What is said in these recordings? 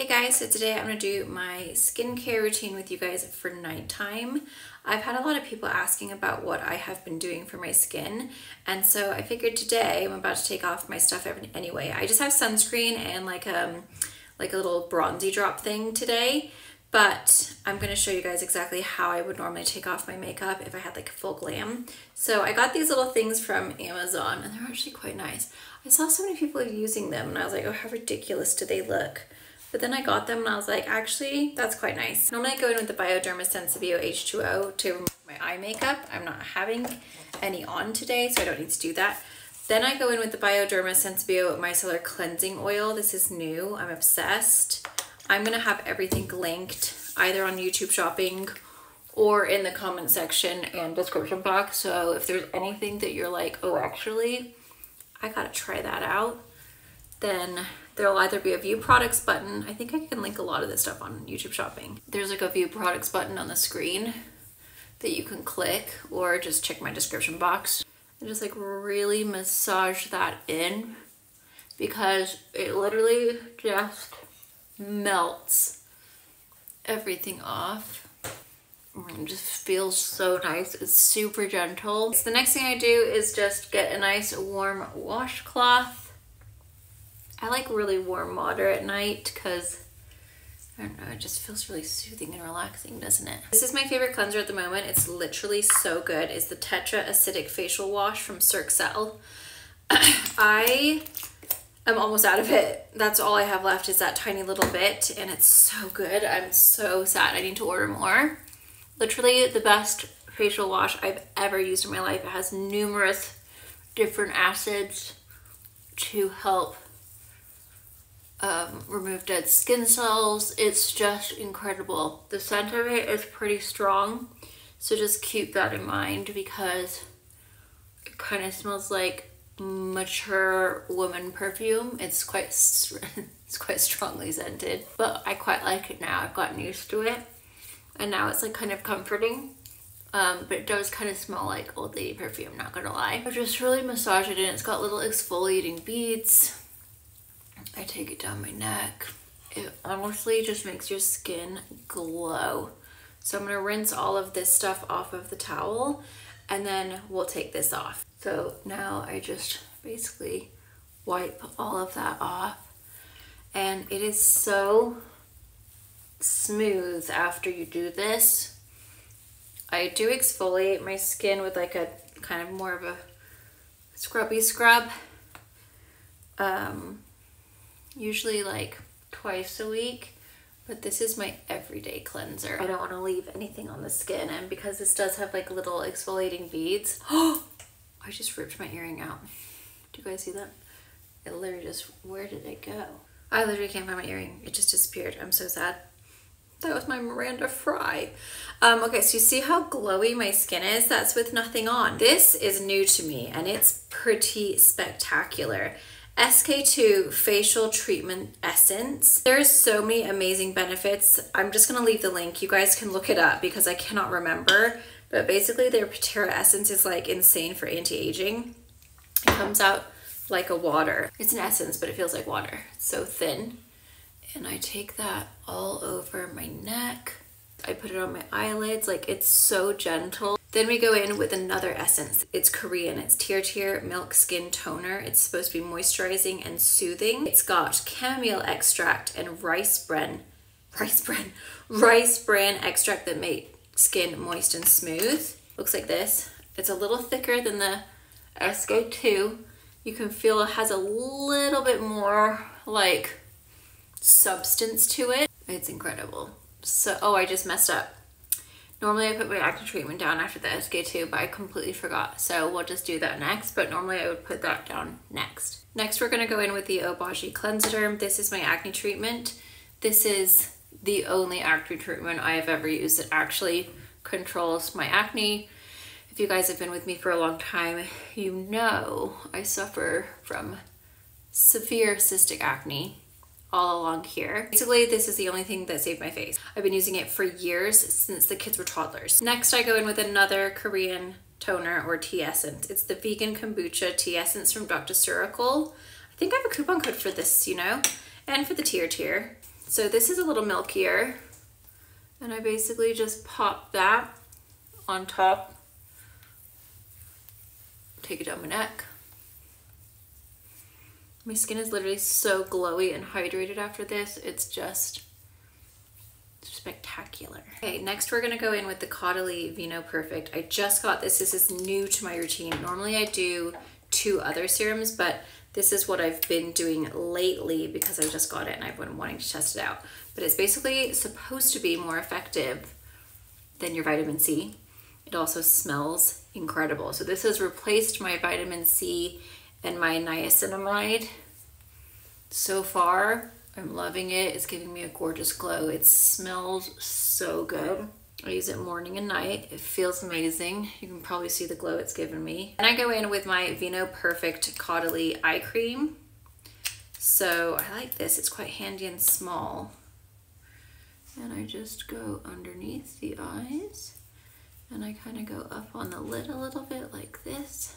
Hey guys, so today I'm going to do my skincare routine with you guys for nighttime. I've had a lot of people asking about what I have been doing for my skin, and so I figured today I'm about to take off my stuff anyway. I just have sunscreen and like a little bronzy drop thing today, but I'm going to show you guys exactly how I would normally take off my makeup if I had like full glam. So I got these little things from Amazon and they're actually quite nice. I saw so many people using them and I was like, oh, how ridiculous do they look? But then I got them and I was like, actually, that's quite nice. Normally I go in with the Bioderma Sensibio H2O to remove my eye makeup. I'm not having any on today, so I don't need to do that. Then I go in with the Bioderma Sensibio Micellar Cleansing Oil. This is new, I'm obsessed. I'm gonna have everything linked either on YouTube shopping or in the comment section and description box. So if there's anything that you're like, oh, actually, I gotta try that out, then there'll either be a view products button. I think I can link a lot of this stuff on YouTube shopping. There's like a view products button on the screen that you can click, or just check my description box and just like really massage that in, because it literally just melts everything off. It just feels so nice. It's super gentle. So the next thing I do is just get a nice warm washcloth. I like really warm water at night because, I don't know, it just feels really soothing and relaxing, doesn't it? This is my favorite cleanser at the moment. It's literally so good. It's the Tetra Acidic Facial Wash from CircCell. I am almost out of it. That's all I have left is that tiny little bit, and it's so good. I'm so sad. I need to order more. Literally the best facial wash I've ever used in my life. It has numerous different acids to help remove dead skin cells. It's just incredible. The scent of it is pretty strong, so just keep that in mind because it kind of smells like mature woman perfume. It's quite strongly scented, but I quite like it now. I've gotten used to it, and now it's like kind of comforting, but it does kind of smell like old lady perfume, not gonna lie. I just really massage it in. It's got little exfoliating beads. I take it down my neck. It honestly just makes your skin glow. So I'm gonna rinse all of this stuff off of the towel, and then we'll take this off. So now I just basically wipe all of that off, and it is so smooth after you do this. I do exfoliate my skin with like a kind of more of a scrubby scrub. Usually like twice a week, but this is my everyday cleanser. I don't want to leave anything on the skin, and because this does have like little exfoliating beads. Oh, I just ripped my earring out. Do you guys see that? It literally just, where did it go? I literally can't find my earring. It just disappeared. I'm so sad. That was my Miranda Fry. Okay, so you see how glowy my skin is? That's with nothing on. This is new to me, and it's pretty spectacular. SK-II Facial Treatment Essence. There's so many amazing benefits. I'm just gonna leave the link. You guys can look it up because I cannot remember, but basically their Tetra Essence is like insane for anti-aging. It comes out like a water. It's an essence, but it feels like water. It's so thin. And I take that all over my neck. I put it on my eyelids. Like, it's so gentle. Then we go in with another essence. It's Korean. It's Tirtir Milk Skin Toner. It's supposed to be moisturizing and soothing. It's got chamomile extract and rice bran extract that make skin moist and smooth. Looks like this. It's a little thicker than the SK-II. You can feel it has a little bit more like substance to it. It's incredible. So, oh, I just messed up. Normally I put my acne treatment down after the SK-II, but I completely forgot. So we'll just do that next, but normally I would put that down next. Next, we're gonna go in with the Obagi Clenziderm. This is my acne treatment. This is the only acne treatment I have ever used that actually controls my acne. If you guys have been with me for a long time, you know I suffer from severe cystic acne all along here. Basically, this is the only thing that saved my face. I've been using it for years, since the kids were toddlers. Next, I go in with another Korean toner or tea essence. It's the Vegan Kombucha Tea Essence from Dr. Ceuracle. I think I have a coupon code for this, you know, and for the Tirtir. So this is a little milkier, and I basically just pop that on top, take it down my neck. My skin is literally so glowy and hydrated after this. It's just spectacular. Okay, next we're gonna go in with the Caudalie Vino Perfect. I just got this. This is new to my routine. Normally I do 2 other serums, but this is what I've been doing lately because I just got it and I've been wanting to test it out. But it's basically supposed to be more effective than your vitamin C. It also smells incredible. So this has replaced my vitamin C and my niacinamide. So far, I'm loving it. It's giving me a gorgeous glow. It smells so good. I use it morning and night. It feels amazing. You can probably see the glow it's given me. And I go in with my Vino Perfect Caudalie Eye Cream. So I like this. It's quite handy and small. And I just go underneath the eyes. And I kind of go up on the lid a little bit like this.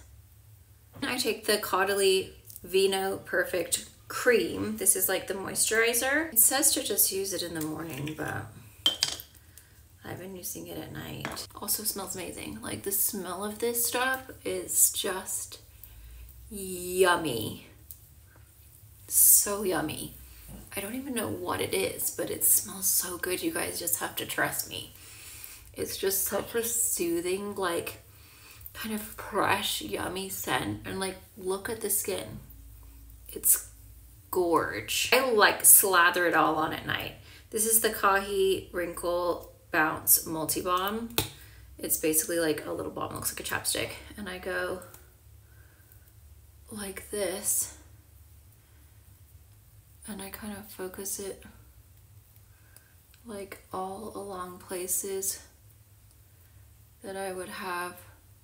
And I take the Caudalie Vino Perfect Cream. This is like the moisturizer. It says to just use it in the morning, but I've been using it at night. Also smells amazing. Like the smell of this stuff is just yummy. So yummy. I don't even know what it is, but it smells so good. You guys just have to trust me. It's just such a soothing, like kind of fresh, yummy scent. And like, look at the skin. It's gorge. I like slather it all on at night. This is the Kahi Wrinkle Bounce Multi-Balm. It's basically like a little balm, looks like a chapstick. And I go like this. And I kind of focus it like all along places that I would have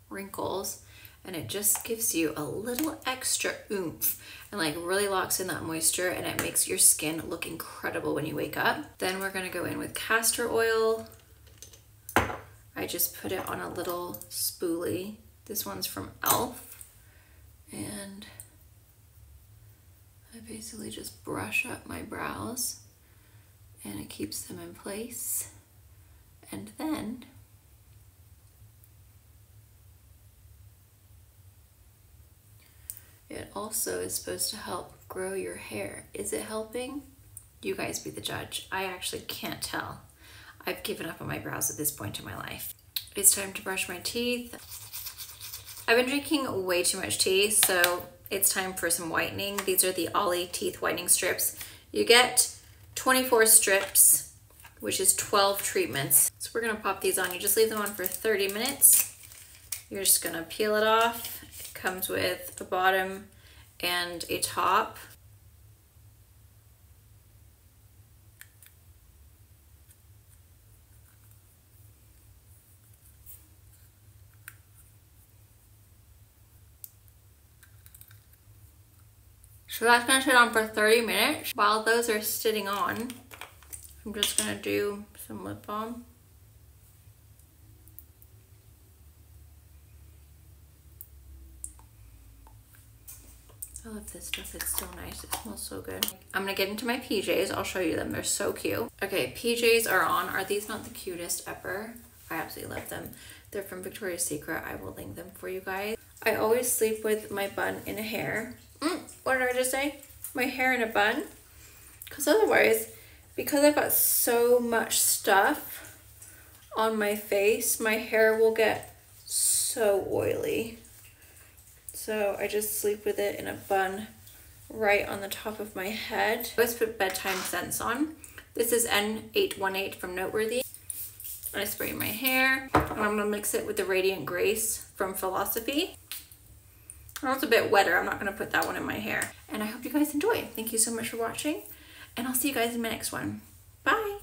wrinkles, and it just gives you a little extra oomph and like really locks in that moisture, and it makes your skin look incredible when you wake up. Then we're gonna go in with castor oil. I just put it on a little spoolie. This one's from e.l.f. And I basically just brush up my brows and it keeps them in place. And then it also is supposed to help grow your hair. Is it helping? You guys be the judge. I actually can't tell. I've given up on my brows at this point in my life. It's time to brush my teeth. I've been drinking way too much tea, so it's time for some whitening. These are the Ollie teeth whitening strips. You get 24 strips, which is 12 treatments. So we're gonna pop these on. You just leave them on for 30 minutes. You're just gonna peel it off. Comes with a bottom and a top. So that's gonna sit on for 30 minutes. While those are sitting on, I'm just gonna do some lip balm. I love this stuff, it's so nice, it smells so good. I'm gonna get into my PJs, I'll show you them, they're so cute. Okay, PJs are on. Are these not the cutest ever? I absolutely love them. They're from Victoria's Secret, I will link them for you guys. I always sleep with my bun in a hair. What did I just say? My hair in a bun? Because otherwise, because I've got so much stuff on my face, my hair will get so oily. So I just sleep with it in a bun right on the top of my head. I always put bedtime scents on. This is N818 from Noteworthy. I spray my hair, and I'm gonna mix it with the Radiant Grace from Philosophy. Oh, it's a bit wetter, I'm not gonna put that one in my hair. And I hope you guys enjoy. Thank you so much for watching, and I'll see you guys in my next one. Bye.